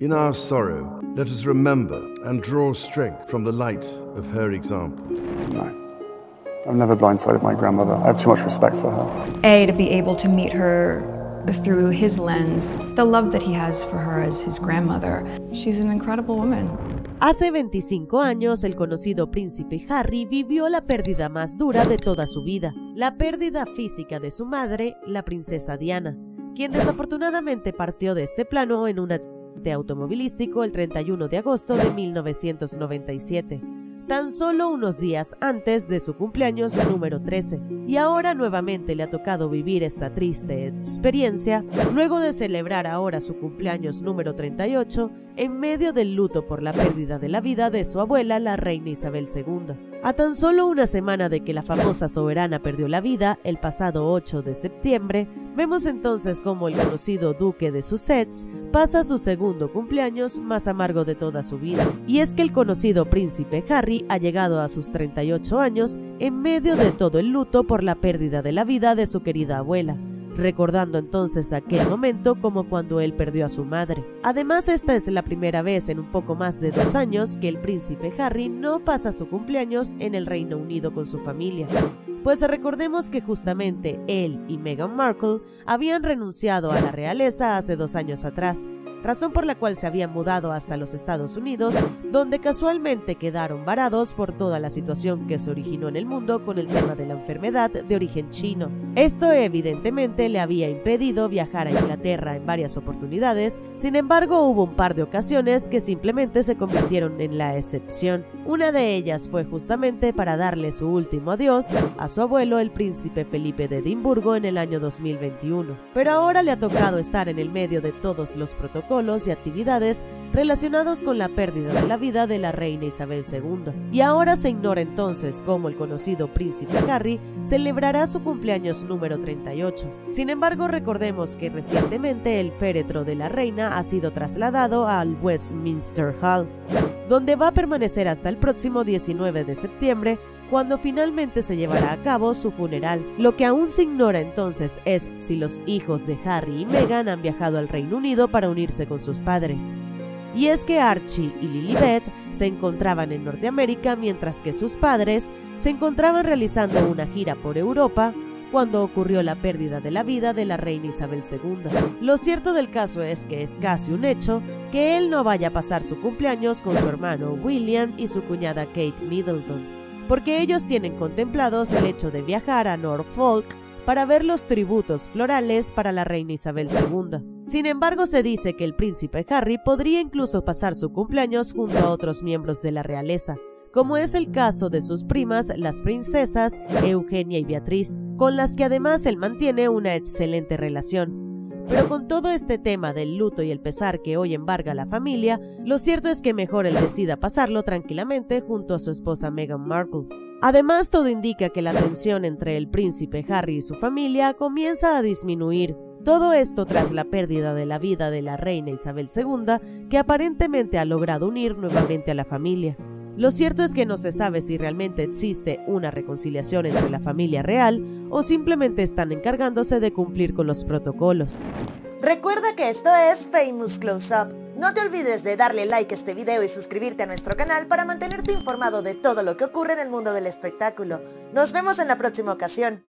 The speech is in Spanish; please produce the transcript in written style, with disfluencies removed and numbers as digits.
In our sorrow, let us remember and draw strength from the light of her example. No, I've never blindsided my grandmother. I have too much respect for her. To be able to meet her through his lens, the love that he has for her as his grandmother. She's an incredible woman. Hace 25 años, el conocido príncipe Harry vivió la pérdida más dura de toda su vida, la pérdida física de su madre, la princesa Diana, quien desafortunadamente partió de este plano en un accidente automovilístico el 31 de agosto de 1997, tan solo unos días antes de su cumpleaños número 13, y ahora nuevamente le ha tocado vivir esta triste experiencia luego de celebrar ahora su cumpleaños número 38 en medio del luto por la pérdida de la vida de su abuela, la reina Isabel II. A tan solo una semana de que la famosa soberana perdió la vida el pasado 8 de septiembre, vemos entonces cómo el conocido duque de Sussex pasa su segundo cumpleaños más amargo de toda su vida. Y es que el conocido príncipe Harry ha llegado a sus 38 años en medio de todo el luto por la pérdida de la vida de su querida abuela, recordando entonces aquel momento como cuando él perdió a su madre. Además, esta es la primera vez en un poco más de 2 años que el príncipe Harry no pasa su cumpleaños en el Reino Unido con su familia, pues recordemos que justamente él y Meghan Markle habían renunciado a la realeza hace 2 años atrás, razón por la cual se habían mudado hasta los Estados Unidos, donde casualmente quedaron varados por toda la situación que se originó en el mundo con el tema de la enfermedad de origen chino. Esto evidentemente le había impedido viajar a Inglaterra en varias oportunidades, sin embargo hubo un par de ocasiones que simplemente se convirtieron en la excepción. Una de ellas fue justamente para darle su último adiós a su abuelo, el príncipe Felipe de Edimburgo, en el año 2021. Pero ahora le ha tocado estar en el medio de todos los protocolos y actividades relacionados con la pérdida de la vida de la reina Isabel II. Y ahora se ignora entonces cómo el conocido príncipe Harry celebrará su cumpleaños número 38. Sin embargo, recordemos que recientemente el féretro de la reina ha sido trasladado al Westminster Hall, donde va a permanecer hasta el próximo 19 de septiembre, cuando finalmente se llevará a cabo su funeral. Lo que aún se ignora entonces es si los hijos de Harry y Meghan han viajado al Reino Unido para unirse con sus padres. Y es que Archie y Lilibet se encontraban en Norteamérica mientras que sus padres se encontraban realizando una gira por Europa cuando ocurrió la pérdida de la vida de la reina Isabel II. Lo cierto del caso es que es casi un hecho que él no vaya a pasar su cumpleaños con su hermano William y su cuñada Kate Middleton, porque ellos tienen contemplados el hecho de viajar a Norfolk para ver los tributos florales para la reina Isabel II. Sin embargo, se dice que el príncipe Harry podría incluso pasar su cumpleaños junto a otros miembros de la realeza, como es el caso de sus primas, las princesas Eugenia y Beatriz, con las que además él mantiene una excelente relación. Pero con todo este tema del luto y el pesar que hoy embarga a la familia, lo cierto es que mejor él decida pasarlo tranquilamente junto a su esposa Meghan Markle. Además, todo indica que la tensión entre el príncipe Harry y su familia comienza a disminuir. Todo esto tras la pérdida de la vida de la reina Isabel II, que aparentemente ha logrado unir nuevamente a la familia. Lo cierto es que no se sabe si realmente existe una reconciliación entre la familia real o simplemente están encargándose de cumplir con los protocolos. Recuerda que esto es Famous Close Up. No te olvides de darle like a este video y suscribirte a nuestro canal para mantenerte informado de todo lo que ocurre en el mundo del espectáculo. Nos vemos en la próxima ocasión.